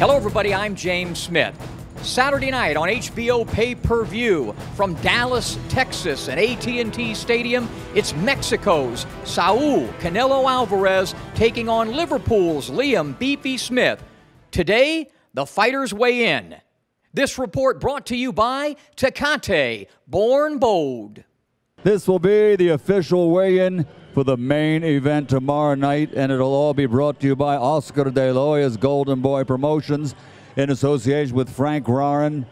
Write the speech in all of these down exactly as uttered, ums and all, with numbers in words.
Hello everybody, I'm James Smith. Saturday night on H B O pay-per-view from Dallas, Texas at A T and T Stadium, it's Mexico's Saul Canelo Alvarez taking on Liverpool's Liam Beefy Smith. Today, the fighters weigh in. This report brought to you by Tecate, Born Bold. This will be the official weigh-in for the main event tomorrow night, and it'll all be brought to you by Oscar De Loya's Golden Boy Promotions in association with Frank Warren,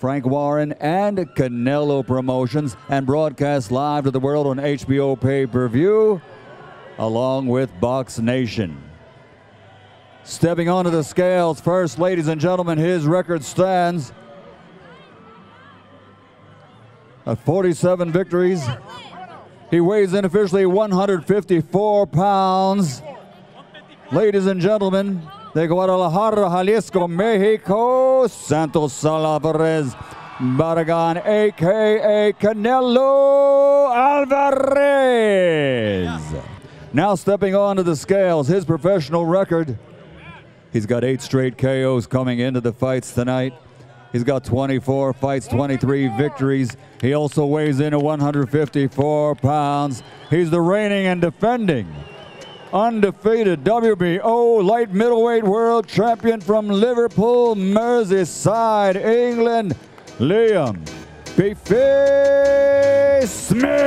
Frank Warren and Canelo Promotions, and broadcast live to the world on H B O pay-per-view along with Box Nation. Stepping onto the scales first, ladies and gentlemen, his record stands at forty-seven victories. He weighs in officially one hundred fifty-four pounds. Ladies and gentlemen, de Guadalajara, Jalisco, Mexico, Santos Alvarez Barragán, a k a. Canelo Alvarez. Now stepping onto the scales, his professional record. He's got eight straight K Os coming into the fights tonight. He's got twenty-four fights, twenty-three victories. He also weighs in at one hundred fifty-four pounds. He's the reigning and defending undefeated W B O light middleweight world champion from Liverpool, Merseyside, England, Liam Beefy Smith.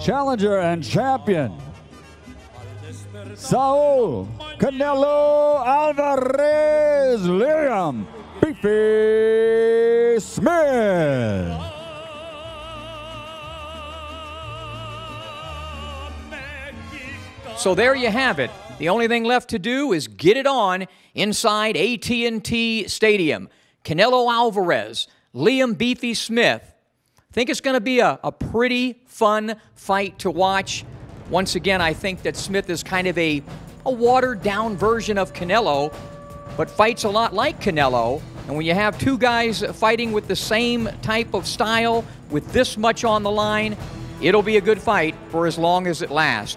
Challenger and champion Saul Canelo Alvarez, Liam Beefy Smith. So there you have it. The only thing left to do is get it on inside A T and T Stadium. Canelo Alvarez, Liam Beefy Smith. I think it's going to be a, a pretty fun fight to watch. Once again, I think that Smith is kind of a, a watered-down version of Canelo, but fights a lot like Canelo. And when you have two guys fighting with the same type of style, with this much on the line, it'll be a good fight for as long as it lasts.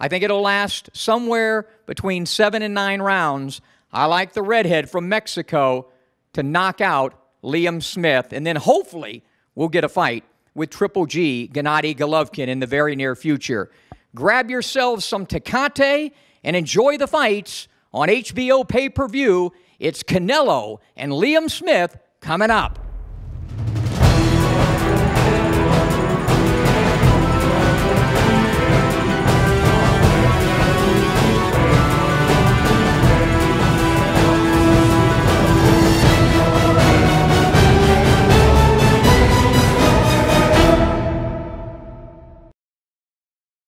I think it'll last somewhere between seven and nine rounds. I like the redhead from Mexico to knock out Liam Smith, and then hopefully we'll get a fight with Triple G, Gennady Golovkin, in the very near future. Grab yourselves some Tecate and enjoy the fights on H B O pay-per-view. It's Canelo and Liam Smith coming up.